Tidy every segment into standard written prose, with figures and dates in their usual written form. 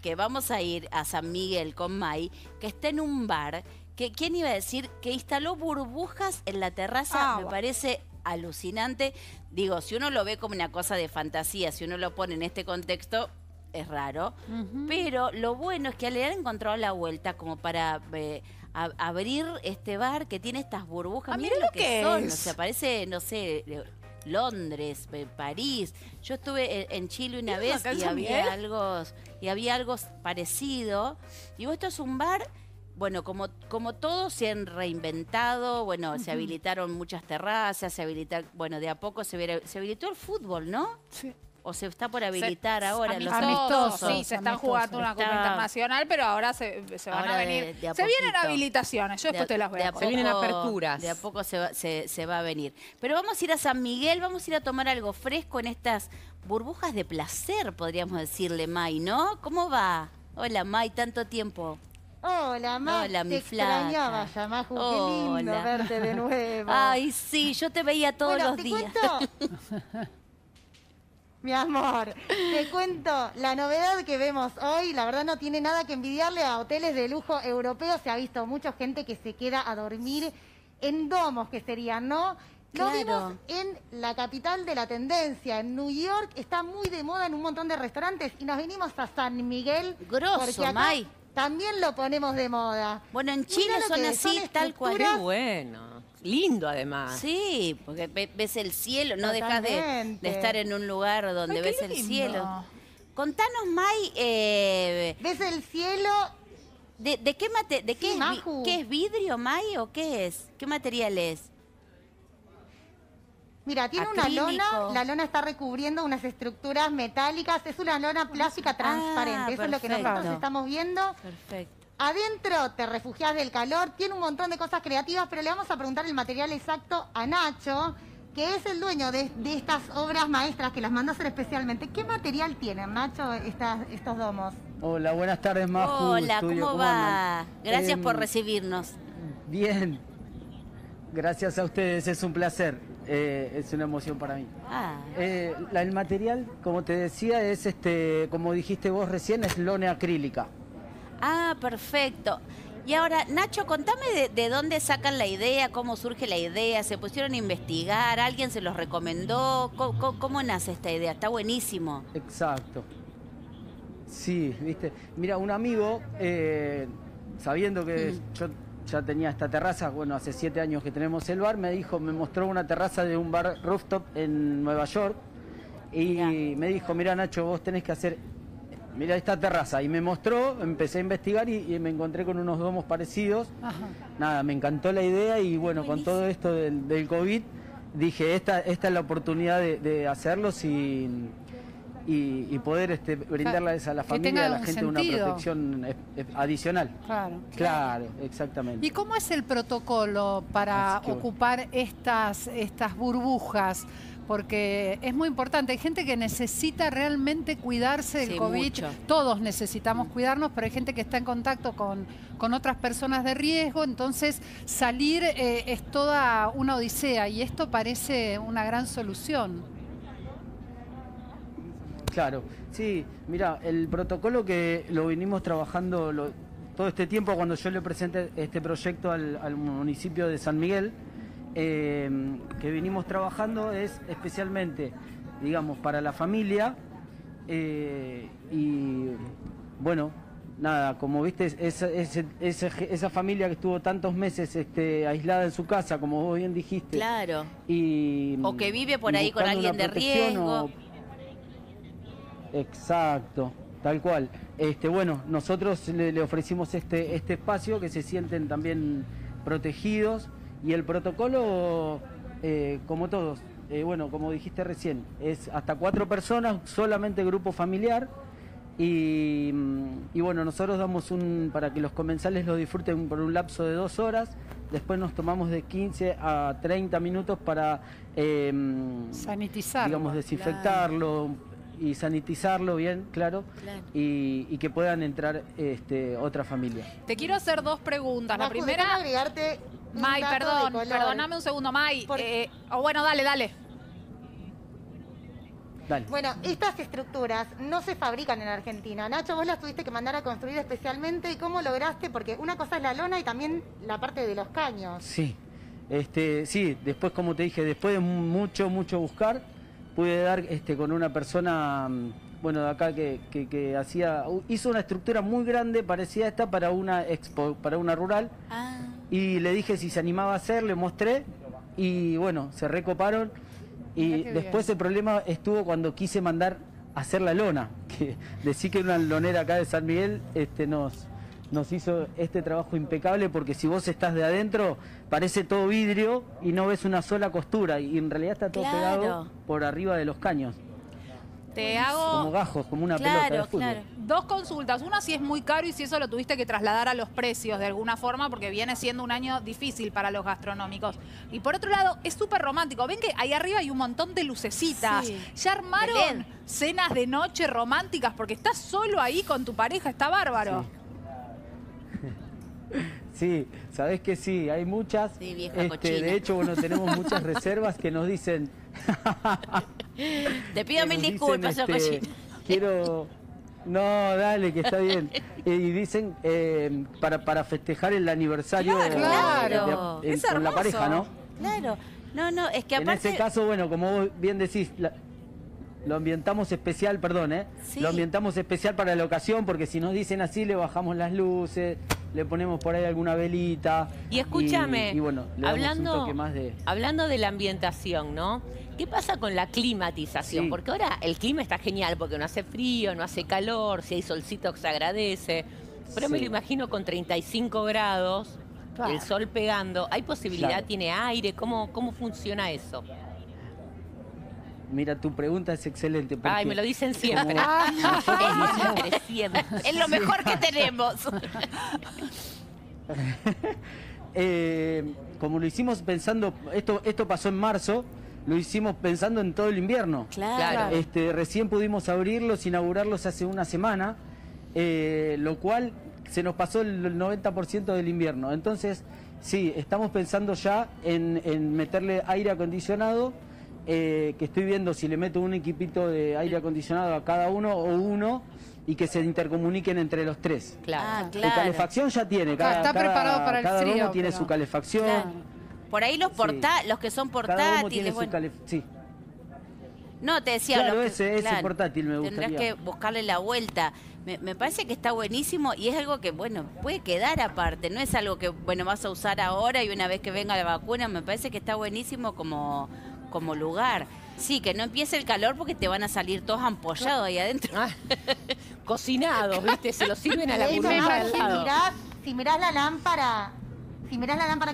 Que vamos a ir a San Miguel con Mai, que está en un bar, que quién iba a decir que instaló burbujas en la terraza, me parece alucinante. Digo, si uno lo ve como una cosa de fantasía, si uno lo pone en este contexto, es raro. Pero lo bueno es que le han encontrado la vuelta como para abrir este bar que tiene estas burbujas. Miren lo que son, o sea, parece, no sé, Londres, París. Yo estuve en Chile una vez y había algo parecido. Digo, esto es un bar, bueno, como todos se han reinventado, bueno, se habilitaron muchas terrazas, se habilitaron, bueno, de a poco se habilitó el fútbol, ¿no? Sí. O se está por habilitar ahora los amistosos. Sí, se están jugando una Copa Internacional, pero ahora se van ahora a venir. Se vienen habilitaciones, yo después te las voy a contar. Se vienen aperturas. De a poco se va a venir. Pero vamos a ir a San Miguel, vamos a ir a tomar algo fresco en estas burbujas de placer, podríamos decirle, Mai, ¿no? ¿Cómo va? Hola, Mai, tanto tiempo. Hola, Maju, te extrañaba, Maju, qué lindo verte de nuevo. Ay, sí, yo te veía todos los días. Mi amor, te cuento, la novedad que vemos hoy, la verdad no tiene nada que envidiarle a hoteles de lujo europeos. Se ha visto mucha gente que se queda a dormir en domos, que serían, ¿no? Lo vimos en la capital de la tendencia, en New York. Está muy de moda en un montón de restaurantes y nos vinimos a San Miguel. Grosso, Mai. También lo ponemos de moda. Bueno, en Chile son así, tal cual. Qué bueno. Lindo, además. Sí, porque ves el cielo, no dejas de estar en un lugar donde ves el cielo. Contanos, Mai. ¿Ves el cielo? ¿Qué es vidrio, Mai, o qué es? ¿Qué material es? Mira, tiene acrílico. Una lona, la lona está recubriendo unas estructuras metálicas, es una lona plástica transparente, eso es lo que nosotros estamos viendo. Perfecto. Adentro te refugias del calor, tiene un montón de cosas creativas, pero le vamos a preguntar el material exacto a Nacho, que es el dueño de estas obras maestras que las mandó a hacer especialmente. ¿Qué material tienen, Nacho, estos domos? Hola, buenas tardes, Maju. Hola, ¿cómo va? Andan? Gracias por recibirnos. Bien, gracias a ustedes, es un placer. Es una emoción para mí. El material, como te decía, es como dijiste vos recién, es lona acrílica. Ah, perfecto. Y ahora, Nacho, contame de dónde sacan la idea, cómo surge la idea, se pusieron a investigar, alguien se los recomendó, ¿cómo nace esta idea? Está buenísimo. Exacto. Sí, viste. Mira, un amigo, sabiendo que yo ya tenía esta terraza, bueno, hace 7 años que tenemos el bar, me mostró una terraza de un bar rooftop en Nueva York y me dijo, mira, Nacho, vos tenés que hacer, mira esta terraza, y me mostró, empecé a investigar y me encontré con unos domos parecidos. Nada, me encantó la idea y bueno, buenísimo. Con todo esto del COVID dije, esta es la oportunidad de hacerlo y poder brindarles a la familia, a la gente, una protección adicional. Claro, exactamente. ¿Y cómo es el protocolo para ocupar estas burbujas? Porque es muy importante, hay gente que necesita realmente cuidarse del COVID, mucho. Todos necesitamos cuidarnos, pero hay gente que está en contacto con otras personas de riesgo, entonces salir es toda una odisea y esto parece una gran solución. Claro, sí, mira, el protocolo que lo vinimos trabajando todo este tiempo, cuando yo le presenté este proyecto al municipio de San Miguel, que vinimos trabajando es especialmente, digamos, para la familia y, bueno, nada, como viste, esa familia que estuvo tantos meses aislada en su casa, como vos bien dijiste. Claro, y, o que vive por ahí con alguien de riesgo. Exacto, tal cual. Bueno, nosotros le ofrecimos este espacio, que se sienten también protegidos, y el protocolo, como todos, bueno, como dijiste recién, es hasta 4 personas, solamente grupo familiar, y bueno, nosotros damos para que los comensales lo disfruten por un lapso de 2 horas, después nos tomamos de 15 a 30 minutos para sanitizarlo, digamos, desinfectarlo, y sanitizarlo bien, claro. Y que puedan entrar otra familia. Te quiero hacer 2 preguntas. La primera... agregarte Mai, perdóname un segundo, Mai. Bueno, dale. Dale. Bueno, estas estructuras no se fabrican en Argentina. Nacho, vos las tuviste que mandar a construir especialmente. ¿Y cómo lograste? Porque una cosa es la lona y también la parte de los caños. Sí, sí, después, como te dije, después de mucho buscar, pude dar con una persona, bueno, de acá que hizo una estructura muy grande, parecida a esta, para una expo, para una rural. Ah. Y le dije si se animaba a hacer, le mostré y bueno, se recoparon. Y después el problema estuvo cuando quise mandar a hacer la lona, que decir que una lonera acá de San Miguel nos hizo este trabajo impecable, porque si vos estás de adentro parece todo vidrio y no ves una sola costura, y en realidad está todo pegado por arriba de los caños. Te hago... como gajos, como una pelota de fútbol. Claro. Dos consultas. Una, si es muy caro y si eso lo tuviste que trasladar a los precios de alguna forma, porque viene siendo un año difícil para los gastronómicos. Y por otro lado, es súper romántico. Ven que ahí arriba hay un montón de lucecitas. Sí. Ya armaron cenas de noche románticas, porque estás solo ahí con tu pareja. Está bárbaro. Sí, sí, sabés que sí, hay muchas. Sí, vieja cochina. De hecho, bueno, tenemos muchas reservas que nos dicen... Te pido mil disculpas, quiero... No, dale, que está bien. Y dicen, para festejar el aniversario con la pareja, ¿no? Claro. No, no, es que aparte... En ese caso, bueno, como vos bien decís, lo ambientamos especial, perdón, sí. Lo ambientamos especial para la ocasión, porque si nos dicen así, le bajamos las luces... Le ponemos por ahí alguna velita. Y escúchame, y bueno, le damos un toque más de... Hablando de la ambientación, ¿no? ¿Qué pasa con la climatización? Sí. Porque ahora el clima está genial, porque no hace frío, no hace calor, si hay solcito que se agradece. Pero me lo imagino con 35 grados, el sol pegando. ¿Hay posibilidad? ¿Tiene aire? ¿Cómo funciona eso? Mira, tu pregunta es excelente. Ay, me lo dicen siempre. Es lo mejor que tenemos. Como lo hicimos pensando, esto pasó en marzo, lo hicimos pensando en todo el invierno. Claro. Recién pudimos abrirlos, inaugurarlos hace una semana, lo cual se nos pasó el 90% del invierno. Entonces, sí, estamos pensando ya en meterle aire acondicionado. Que estoy viendo si le meto un equipito de aire acondicionado a cada uno o uno, y que se intercomuniquen entre los tres. Su calefacción ya tiene. Está preparado para el frío. Cada uno tiene su calefacción. Por ahí los que son portátiles. Cada uno tiene su calefacción. Sí. No, te decía... ese portátil me gustaría. Tendrás que buscarle la vuelta. Me parece que está buenísimo, y es algo que, bueno, puede quedar aparte. No es algo que, bueno, vas a usar ahora y una vez que venga la vacuna. Me parece que está buenísimo como lugar. Sí, que no empiece el calor, porque te van a salir todos ampollados ahí adentro. Cocinados, ¿viste? Se los sirven a la burbuja. Si mirás la lámpara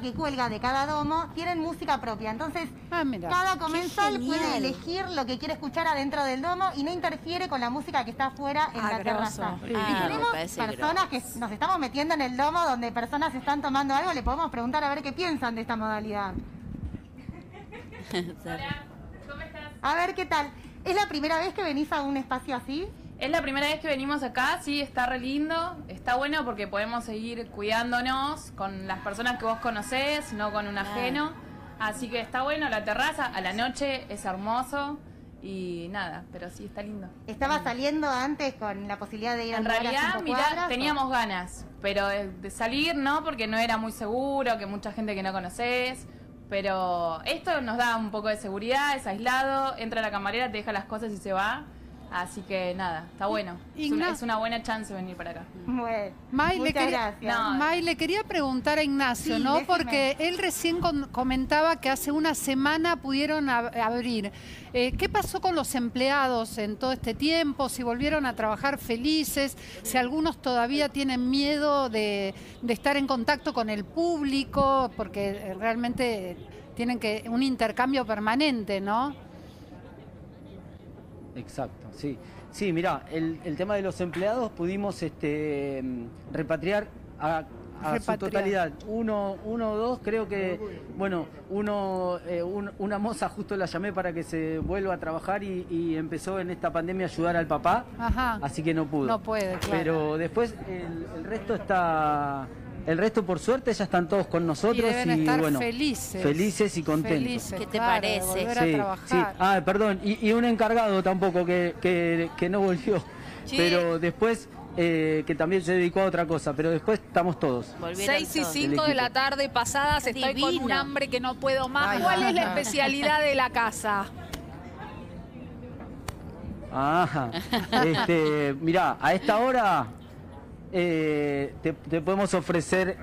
que cuelga de cada domo, tienen música propia. Entonces, cada comensal puede elegir lo que quiere escuchar adentro del domo y no interfiere con la música que está afuera en la terraza. Y tenemos personas que nos estamos metiendo en el domo, donde personas están tomando algo, le podemos preguntar a ver qué piensan de esta modalidad. Hola, ¿cómo estás? A ver, ¿qué tal? ¿Es la primera vez que venís a un espacio así? Es la primera vez que venimos acá, sí, está re lindo. Está bueno porque podemos seguir cuidándonos con las personas que vos conocés, no con un ajeno. Así que está bueno, la terraza a la noche es hermoso. Y nada, pero sí, está lindo. ¿Estaba saliendo antes con la posibilidad de ir a un lugar a 5 cuadras? En realidad, mirá, teníamos ganas, pero de salir no, porque no era muy seguro, que mucha gente que no conocés. Pero esto nos da un poco de seguridad, es aislado, entra a la camarera, te deja las cosas y se va. Así que nada, está bueno. Es una buena chance venir para acá. Bueno, May, le quería preguntar a Ignacio, sí, ¿no? Porque él recién comentaba que hace una semana pudieron abrir. ¿Qué pasó con los empleados en todo este tiempo? ¿Si volvieron a trabajar felices? ¿Si algunos todavía tienen miedo de estar en contacto con el público? Porque realmente tienen un intercambio permanente, ¿no? Exacto, sí. Sí, mirá, el tema de los empleados pudimos repatriar a su totalidad. Uno o dos, creo que... Bueno, una moza justo la llamé para que se vuelva a trabajar y empezó en esta pandemia a ayudar al papá. Así que no pudo. No puede, claro. Pero después el resto está... El resto, por suerte, ya están todos con nosotros y, estar bueno, felices y contentos. ¿Qué te parece? Sí. Ah, perdón, y un encargado tampoco que no volvió, sí. Pero después... que también se dedicó a otra cosa, pero después estamos todos. 6:05 de la tarde pasadas, estoy con un hambre que no puedo más. Ay, ¿cuál es la especialidad de la casa? Ah, mirá, a esta hora te podemos ofrecer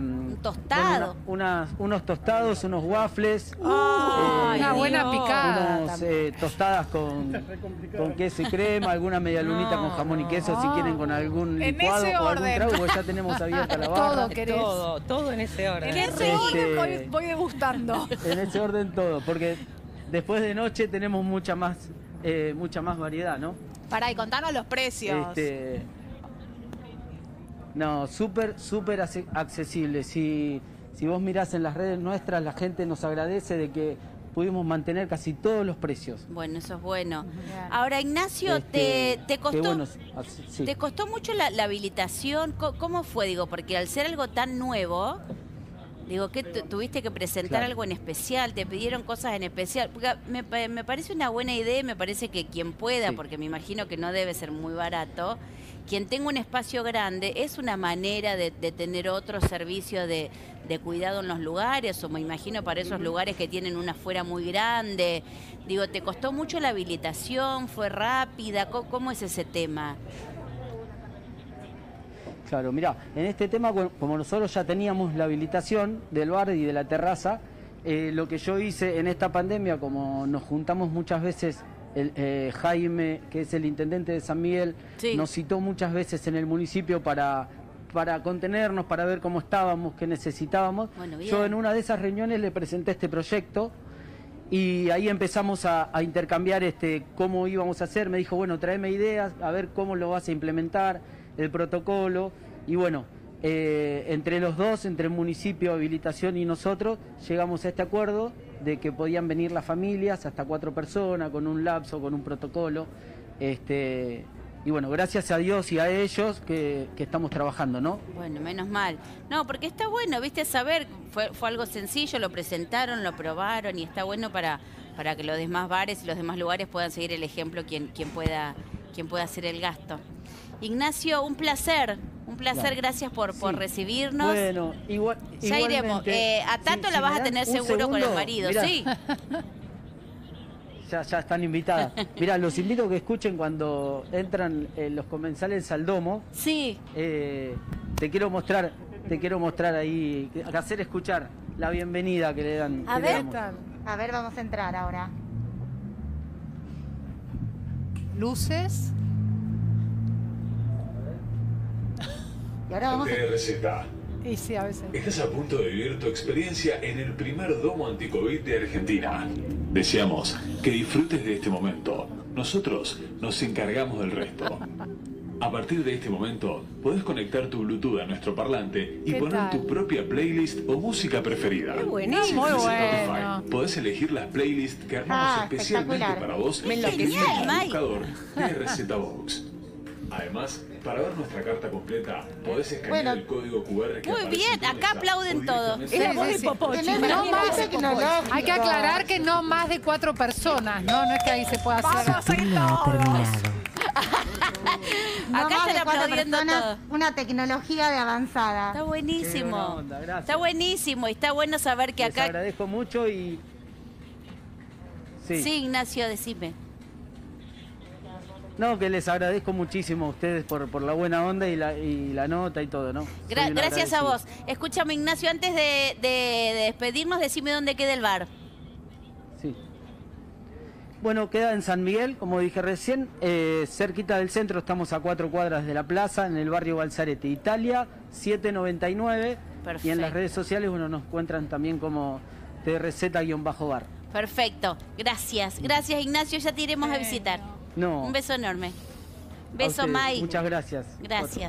un tostado. Unos tostados, unos waffles. Una buena picada. Unos, tostadas con queso y crema, alguna medialunita con jamón y queso, si quieren con algún licuado en ese o orden. Algún trago, ya tenemos abierta la barra. Todo, querés. Todo en ese orden. En ese orden voy degustando. En ese orden todo, porque después de noche tenemos mucha más variedad, ¿no? Pará, y contanos los precios. No, súper accesible. Si vos mirás en las redes nuestras, la gente nos agradece de que pudimos mantener casi todos los precios. Bueno, eso es bueno. Ahora, Ignacio, ¿te costó, bueno, sí, te costó mucho la habilitación? ¿Cómo fue? Digo, porque al ser algo tan nuevo, digo, ¿qué tuviste que presentar algo en especial? ¿Te pidieron cosas en especial? Porque me parece una buena idea, me parece que quien pueda, porque me imagino que no debe ser muy barato. Quien tenga un espacio grande, es una manera de tener otro servicio de cuidado en los lugares, o me imagino para esos lugares que tienen una afuera muy grande. Digo, ¿te costó mucho la habilitación? ¿Fue rápida? ¿Cómo es ese tema? Claro, mirá, en este tema, como nosotros ya teníamos la habilitación del bar y de la terraza, lo que yo hice en esta pandemia, como nos juntamos muchas veces... Jaime, que es el intendente de San Miguel, nos citó muchas veces en el municipio para contenernos, para ver cómo estábamos, qué necesitábamos. Bueno, yo en una de esas reuniones le presenté este proyecto y ahí empezamos a intercambiar cómo íbamos a hacer. Me dijo, bueno, tráeme ideas, a ver cómo lo vas a implementar, el protocolo. Y bueno, entre los dos, entre el municipio, habilitación y nosotros, llegamos a este acuerdo de que podían venir las familias, hasta 4 personas, con un lapso, con un protocolo. Y bueno, gracias a Dios y a ellos que estamos trabajando, ¿no? Bueno, menos mal. No, porque está bueno, viste, saber, fue algo sencillo, lo presentaron, lo probaron y está bueno para que los demás bares y los demás lugares puedan seguir el ejemplo, quien pueda hacer el gasto. Ignacio, un placer. Un placer, gracias por recibirnos. Bueno, ya iremos. A Tato la vas a tener seguro segundo, con el marido, mirá, ¿sí? Ya están invitadas. Mirá, los invito a que escuchen cuando entran los comensales al domo. Sí. Te quiero mostrar ahí, hacer escuchar la bienvenida que le dan. A ver, vamos a entrar ahora. Luces. Y ahora vamos a... Y sí, a veces. Estás a punto de vivir tu experiencia en el primer domo anticovid de Argentina. Deseamos que disfrutes de este momento. Nosotros nos encargamos del resto. A partir de este momento, podés conectar tu Bluetooth a nuestro parlante y poner tu propia playlist o música preferida. ¡Qué buenísimo! Si muy bueno. Spotify, podés elegir las playlists que armamos especialmente para vos en el buscador TRZ-box. Además, para ver nuestra carta completa, podés escanear el código QR que aparece. Muy bien, acá aplauden todos. Es muy popochi. Hay que aclarar que no más de 4 personas, ¿no? No es que ahí se pueda hacer. ¡Vamos a ir todos! Acá están aplaudiendo todos. Una tecnología de avanzada. Está buenísimo. Está buenísimo y está bueno saber que acá... Les agradezco mucho y... Sí, Ignacio, decime. No, que les agradezco muchísimo a ustedes por la buena onda y la nota y todo, ¿no? Gracias a vos. Escúchame, Ignacio, antes de despedirnos, decime dónde queda el bar. Sí. Bueno, queda en San Miguel, como dije recién, cerquita del centro, estamos a 4 cuadras de la plaza, en el barrio Balzarete, Italia, 799. Perfecto. Y en las redes sociales, bueno, nos encuentran también como TRZ-bar. Perfecto, gracias. Gracias, Ignacio, ya te iremos a visitar. No. Un beso enorme. Beso, Mike. Muchas gracias. Gracias.